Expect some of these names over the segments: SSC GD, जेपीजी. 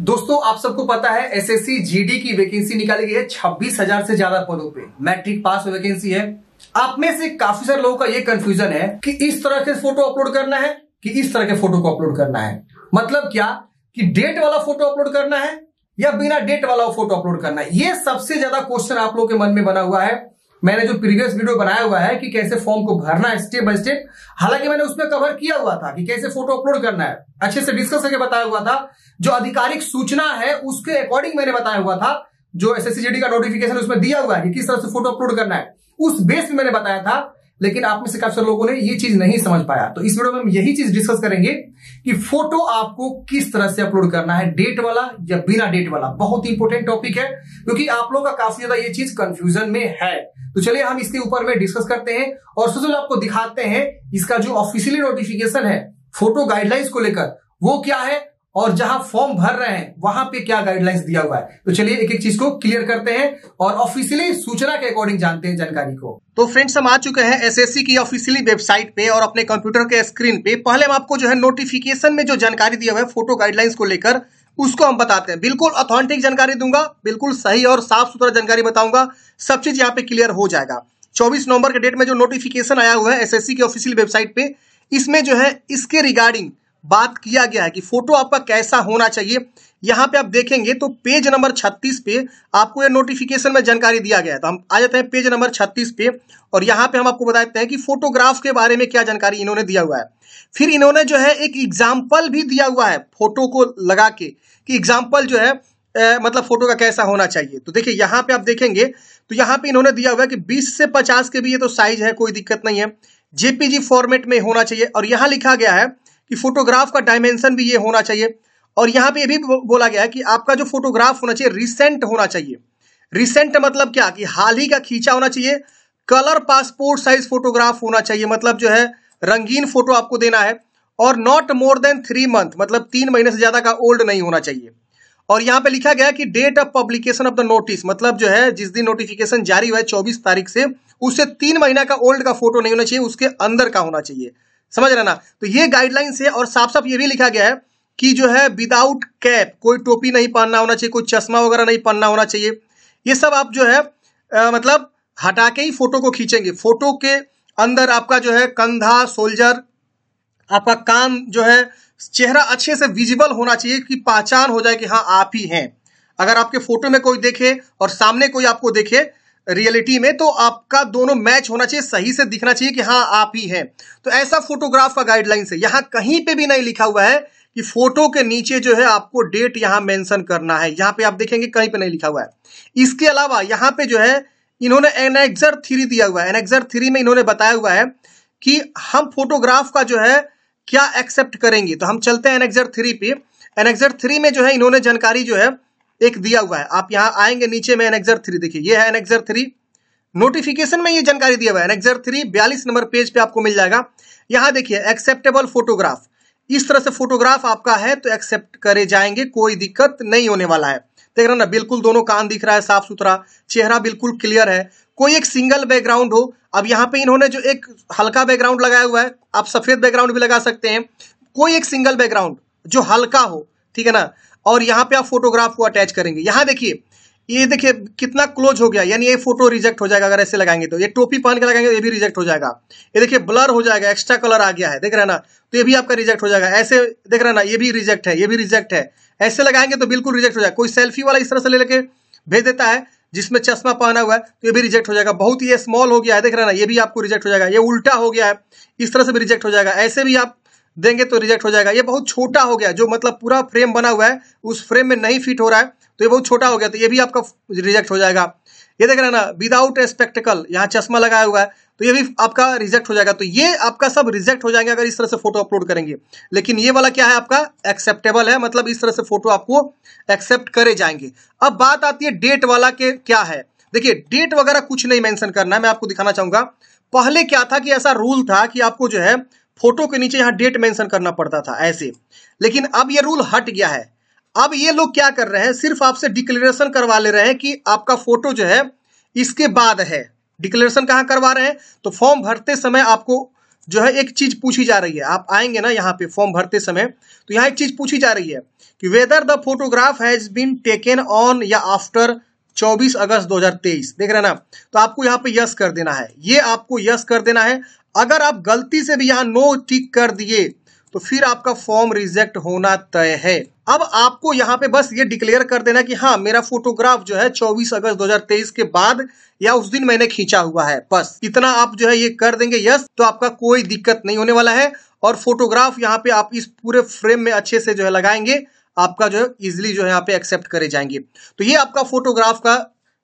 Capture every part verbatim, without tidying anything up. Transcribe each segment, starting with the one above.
दोस्तों आप सबको पता है एसएससी जीडी की वैकेंसी निकाली गई है छब्बीस हज़ार से ज्यादा पदों पे मैट्रिक पास वैकेंसी है। आप में से काफी सारे लोगों का ये कंफ्यूजन है कि इस तरह के फोटो अपलोड करना है कि इस तरह के फोटो को अपलोड करना है, मतलब क्या कि डेट वाला फोटो अपलोड करना है या बिना डेट वाला फोटो अपलोड करना है। ये सबसे ज्यादा क्वेश्चन आप लोगों के मन में बना हुआ है। मैंने जो प्रीवियस वीडियो बनाया हुआ है कि कैसे फॉर्म को भरना है स्टेप बाय स्टेप, हालांकि मैंने उसमें कवर किया हुआ था कि कैसे फोटो अपलोड करना है, अच्छे से डिस्कस करके बताया हुआ था। जो आधिकारिक सूचना है उसके अकॉर्डिंग मैंने बताया हुआ था, जो एसएससी जीडी का नोटिफिकेशन उसमें दिया हुआ है कि किस तरह से फोटो अपलोड करना है उस बेस में मैंने बताया था। लेकिन आप में से काफी सारे लोगों ने ये चीज नहीं समझ पाया, तो इस वीडियो में हम यही चीज डिस्कस करेंगे कि फोटो आपको किस तरह से अपलोड करना है, डेट वाला या बिना डेट वाला। बहुत ही इंपॉर्टेंट टॉपिक है क्योंकि आप लोगों का काफी ज्यादा ये चीज कंफ्यूजन में है। तो चलिए हम इसके ऊपर में डिस्कस करते हैं और सुजल आपको दिखाते हैं इसका जो ऑफिशियली नोटिफिकेशन है फोटो गाइडलाइंस को लेकर वो क्या है, और जहां फॉर्म भर रहे हैं वहां पे क्या गाइडलाइंस दिया हुआ है। तो चलिए एक एक चीज को क्लियर करते हैं और ऑफिशियली सूचना के अकॉर्डिंग जानते हैं जानकारी को। तो फ्रेंड्स हम आ चुके हैं एसएससी की ऑफिशियली वेबसाइट पे और अपने कंप्यूटर के स्क्रीन पे। पहले हम आपको जो है नोटिफिकेशन में जो जानकारी दिया हुआ है फोटो गाइडलाइंस को लेकर उसको हम बताते हैं। बिल्कुल ऑथेंटिक जानकारी दूंगा, बिल्कुल सही और साफ सुथरा जानकारी बताऊंगा, सब चीज यहाँ पे क्लियर हो जाएगा। चौबीस नवंबर के डेट में जो नोटिफिकेशन आया हुआ है एसएससी की ऑफिशियल वेबसाइट पे, इसमें जो है इसके रिगार्डिंग बात किया गया है कि फोटो आपका कैसा होना चाहिए। यहां पे आप देखेंगे तो पेज नंबर छत्तीस पे आपको ये नोटिफिकेशन में जानकारी दिया गया है। तो हम आ जाते हैं पेज नंबर छत्तीस पे और यहां पे हम आपको बताते हैं कि फोटोग्राफ के बारे में क्या जानकारी इन्होंने दिया हुआ है। फिर इन्होंने जो है एक एग्जाम्पल भी दिया हुआ है फोटो को लगा के कि एग्जाम्पल जो है ए, मतलब फोटो का कैसा होना चाहिए। तो देखिए यहाँ पे आप देखेंगे तो यहाँ पे इन्होंने दिया हुआ है कि बीस से पचास के भी ये तो साइज है, कोई दिक्कत नहीं है, जेपीजी फॉर्मेट में होना चाहिए। और यहाँ लिखा गया है कि फोटोग्राफ का डायमेंशन भी ये होना चाहिए। और यहाँ पे ये भी बोला गया है कि आपका जो फोटोग्राफ होना चाहिए रिसेंट होना चाहिए। रिसेंट मतलब क्या कि हाल ही का खींचा होना चाहिए। कलर पासपोर्ट साइज फोटोग्राफ होना चाहिए, मतलब जो है रंगीन फोटो आपको देना है। और not more than three month मतलब तीन महीने से ज्यादा का ओल्ड नहीं होना चाहिए। और यहाँ पे लिखा गया है कि date of publication of the notice मतलब जो है जिस दिन नोटिफिकेशन जारी हुआ है चौबीस तारीख से, उससे तीन महीना का ओल्ड का फोटो नहीं होना चाहिए, उसके अंदर का होना चाहिए। समझ रहे ना। तो ये गाइडलाइंस है। और साफ साफ ये भी लिखा गया है कि जो है विदाउट कैप, कोई टोपी नहीं पहनना होना चाहिए, कोई चश्मा वगैरह नहीं पहनना होना चाहिए। ये सब आप जो है आ, मतलब हटा के ही फोटो को खींचेंगे। फोटो के अंदर आपका जो है कंधा, सोल्जर, आपका कान जो है, चेहरा अच्छे से विजिबल होना चाहिए कि पहचान हो जाए कि हाँ आप ही हैं। अगर आपके फोटो में कोई देखे और सामने कोई आपको देखे रियलिटी में तो आपका दोनों मैच होना चाहिए, सही से दिखना चाहिए कि हाँ आप ही हैं। तो ऐसा फोटोग्राफ का गाइडलाइंस है। यहाँ कहीं पे भी नहीं लिखा हुआ है कि फोटो के नीचे जो है आपको डेट यहाँ मेंशन करना है। यहाँ पे आप देखेंगे कहीं पे नहीं लिखा हुआ है। इसके अलावा यहाँ पे जो है इन्होंने एनेक्सर थ्री दिया हुआ है। एनेक्सर थ्री में इन्होंने बताया हुआ है कि हम फोटोग्राफ का जो है क्या एक्सेप्ट करेंगे। तो हम चलते हैं एनेक्सर थ्री पे। एनेक्सर थ्री में जो है इन्होंने जानकारी जो है एक दिया हुआ है। आप यहां आएंगे नीचे में एनेक्सर थ्री, देखिए ये है एनेक्सर थ्री। नोटिफिकेशन में ये जानकारी दिया हुआ है एनेक्सर थ्री बयालीस नंबर पेज पे आपको मिल जाएगा। यहां देखिए एक्सेप्टेबल फोटोग्राफ, इस तरह से फोटोग्राफ आपका है तो एक्सेप्ट करे जाएंगे, कोई दिक्कत नहीं होने वाला है। देख रहे हो ना, बिल्कुल दोनों कान दिख रहा है, साफ सुथरा चेहरा बिल्कुल क्लियर है, कोई एक सिंगल बैकग्राउंड हो। अब यहाँ पे इन्होंने जो एक हल्का बैकग्राउंड लगाया हुआ है, आप सफेद बैकग्राउंड भी लगा सकते हैं, कोई एक सिंगल बैकग्राउंड जो हल्का हो, ठीक है ना। और यहाँ पे आप फोटोग्राफ को अटैच करेंगे। यहाँ देखिए, ये देखिए कितना क्लोज हो गया, यानी ये फोटो रिजेक्ट हो जाएगा अगर ऐसे लगाएंगे तो। ये टोपी पहन के लगाएंगे तो ये भी रिजेक्ट हो जाएगा। ये देखिए ब्लर हो जाएगा, एक्स्ट्रा कलर आ गया है, देख रहे ना, तो ये भी आपका रिजेक्ट हो जाएगा। ऐसे देख रहे ना, ये भी रिजेक्ट है, ये भी रिजेक्ट है, ऐसे लगाएंगे तो बिल्कुल रिजेक्ट हो जाएगा। कोई सेल्फी वाला इस तरह से ले लेके भेज देता है जिसमें चश्मा पहना हुआ है तो ये भी रिजेक्ट हो जाएगा। बहुत ही स्मॉल हो गया है, देख रहे ना, ये भी आपको रिजेक्ट हो जाएगा। ये उल्टा हो गया है, इस तरह से भी रिजेक्ट हो जाएगा, ऐसे भी आप देंगे तो रिजेक्ट हो जाएगा। ये बहुत छोटा हो गया, जो मतलब पूरा फ्रेम बना हुआ है उस फ्रेम में नहीं फिट हो रहा है तो ये बहुत छोटा हो गया, तो ये भी आपका रिजेक्ट हो जाएगा। ये देख रहे हैं ना, विदाउट स्पेक्टिकल, यहाँ चश्मा लगाया हुआ है तो ये भी आपका रिजेक्ट हो जाएगा। तो ये आपका सब रिजेक्ट हो जाएंगे अगर इस तरह से फोटो अपलोड करेंगे। लेकिन ये वाला क्या है आपका एक्सेप्टेबल है, मतलब इस तरह से फोटो आपको एक्सेप्ट करे जाएंगे। अब बात आती है डेट वाला के क्या है। देखिए डेट वगैरह कुछ नहीं मेंशन करना है। मैं आपको दिखाना चाहूंगा पहले क्या था कि ऐसा रूल था कि आपको जो है फोटो के नीचे यहाँ डेट मेंशन करना पड़ता था ऐसे, लेकिन अब ये रूल हट गया है। अब ये लोग क्या कर रहे हैं, सिर्फ आपसे डिक्लेरेशन करवा ले रहे हैं कि आपका फोटो जो है इसके बाद है। डिक्लेरेशन कहाँ करवा रहे हैं, तो फॉर्म भरते समय आपको जो है एक चीज पूछी जा रही है, आप आएंगे ना यहाँ पे फॉर्म भरते समय, तो यहाँ एक चीज पूछी जा रही है कि whether the photograph has been taken on या आफ्टर चौबीस अगस्त दो हज़ार तेईस। देख रहे ना, तो आपको यहाँ पे यस कर देना है, ये आपको यस कर देना है। अगर आप गलती से भी यहाँ नो टिक कर दिए तो फिर आपका फॉर्म रिजेक्ट होना तय है। अब आपको यहाँ पे बस ये डिक्लेयर कर देना कि हाँ मेरा फोटोग्राफ जो है चौबीस अगस्त दो हज़ार तेईस के बाद या उस दिन मैंने खींचा हुआ है, बस इतना आप जो है ये कर देंगे यस, तो आपका कोई दिक्कत नहीं होने वाला है। और फोटोग्राफ यहाँ पे आप इस पूरे फ्रेम में अच्छे से जो है लगाएंगे, आपका जो है इजिली जो है यहाँ पे एक्सेप्ट करे जाएंगे। तो ये आपका फोटोग्राफ का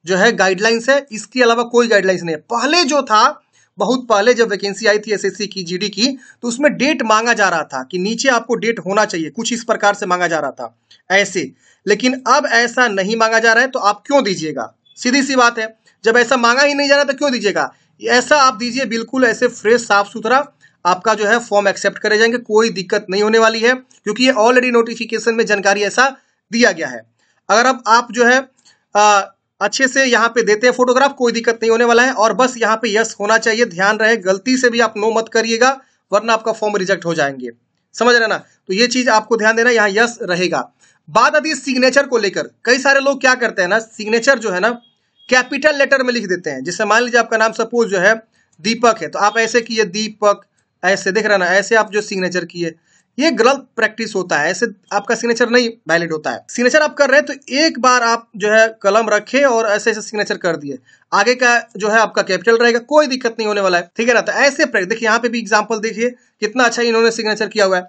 जो है गाइडलाइंस है, इसके अलावा कोई गाइडलाइंस नहीं है। पहले जो था, बहुत पहले जब वैकेंसी आई थी एसएससी की जीडी की, तो उसमें डेट मांगा जा रहा था कि नीचे आपको डेट होना चाहिए, कुछ इस प्रकार से मांगा जा रहा था ऐसे। लेकिन अब ऐसा नहीं मांगा जा रहा है, तो आप क्यों दीजिएगा, सीधी सी बात है। जब ऐसा मांगा ही नहीं जा रहा तो क्यों दीजिएगा, ऐसा आप दीजिए बिल्कुल ऐसे फ्रेश साफ सुथरा, आपका जो है फॉर्म एक्सेप्ट करे जाएंगे, कोई दिक्कत नहीं होने वाली है, क्योंकि ये ऑलरेडी नोटिफिकेशन में जानकारी ऐसा दिया गया है। अगर अब आप जो है आ, अच्छे से यहाँ पे देते हैं फोटोग्राफ, कोई दिक्कत नहीं होने वाला है। और बस यहाँ पे यस होना चाहिए, ध्यान रहे गलती से भी आप नो मत करिएगा, वरना आपका फॉर्म रिजेक्ट हो जाएंगे, समझ रहे ना। तो ये चीज आपको ध्यान देना, यहाँ यस रहेगा। बात आती है सिग्नेचर को लेकर। कई सारे लोग क्या करते हैं ना, सिग्नेचर जो है ना कैपिटल लेटर में लिख देते हैं। जैसे मान लीजिए आपका नाम सपोज जो है दीपक है, तो आप ऐसे किए दीपक, ऐसे देख रहे ना, ऐसे आप जो सिग्नेचर किए, ये गलत प्रैक्टिस होता है, ऐसे आपका सिग्नेचर नहीं वैलिड होता है। सिग्नेचर आप कर रहे हैं तो एक बार आप जो है कलम रखे और ऐसे ऐसे सिग्नेचर कर दिए, आगे का जो है आपका कैपिटल रहेगा, कोई दिक्कत नहीं होने वाला है, ठीक है ना। तो ऐसे देखिए यहाँ पे भी एग्जांपल देखिए कितना अच्छा इन्होंने सिग्नेचर किया हुआ है।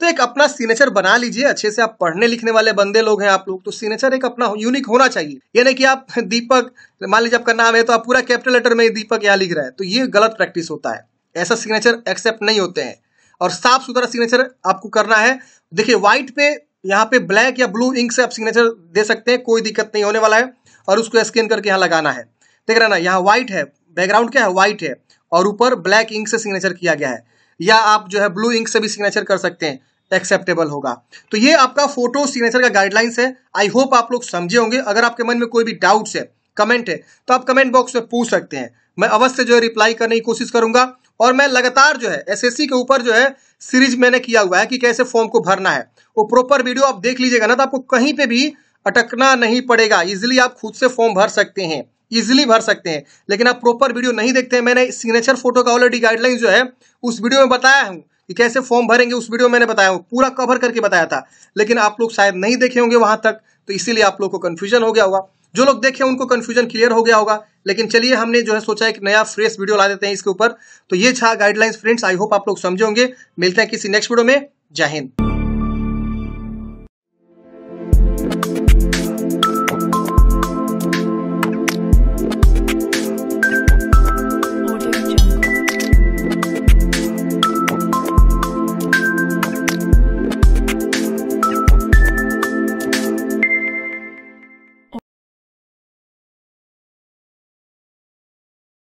तो एक अपना सिग्नेचर बना लीजिए अच्छे से, आप पढ़ने लिखने वाले बंदे लोग हैं आप लोग, तो सिग्नेचर एक अपना यूनिक होना चाहिए। ये नहीं कि आप दीपक मान लीजिए आपका नाम है तो आप पूरा कैपिटल लेटर में दीपक यहाँ लिख रहे हैं, तो ये गलत प्रैक्टिस होता है, ऐसा सिग्नेचर एक्सेप्ट नहीं होते हैं। और साफ सुथरा सिग्नेचर आपको करना है। देखिए व्हाइट पे यहाँ पे ब्लैक या ब्लू इंक से आप सिग्नेचर दे सकते हैं, कोई दिक्कत नहीं होने वाला है। और उसको स्कैन करके यहाँ लगाना है, देख रहे ना, यहाँ व्हाइट है, बैकग्राउंड क्या है व्हाइट है, और ऊपर ब्लैक इंक से सिग्नेचर किया गया है, या आप जो है ब्लू इंक से भी सिग्नेचर कर सकते हैं, एक्सेप्टेबल होगा। तो ये आपका फोटो सिग्नेचर का गाइडलाइंस है। आई होप आप लोग समझे होंगे। अगर आपके मन में कोई भी डाउट्स है, कमेंट है, तो आप कमेंट बॉक्स में पूछ सकते हैं, मैं अवश्य जो है रिप्लाई करने की कोशिश करूंगा। और मैं लगातार जो है एसएससी के ऊपर जो है सीरीज मैंने किया हुआ है कि कैसे फॉर्म को भरना है, वो प्रॉपर वीडियो आप देख लीजिएगा ना, तो आपको कहीं पे भी अटकना नहीं पड़ेगा, इजिली आप खुद से फॉर्म भर सकते हैं, इजिली भर सकते हैं। लेकिन आप प्रॉपर वीडियो नहीं देखते हैं, मैंने सिग्नेचर फोटो का ऑलरेडी गाइडलाइन जो है उस वीडियो में बताया हूँ कि कैसे फॉर्म भरेंगे, उस वीडियो में मैंने बताया हूँ, पूरा कवर करके बताया था, लेकिन आप लोग शायद नहीं देखे होंगे वहां तक, तो इसीलिए आप लोग को कन्फ्यूजन हो गया होगा। जो लोग देखे उनको कंफ्यूजन क्लियर हो गया होगा। लेकिन चलिए हमने जो है सोचा एक नया फ्रेश वीडियो ला देते हैं इसके ऊपर। तो ये था गाइडलाइंस फ्रेंड्स, आई होप आप लोग समझे होंगे। मिलते हैं किसी नेक्स्ट वीडियो में, जय हिंद।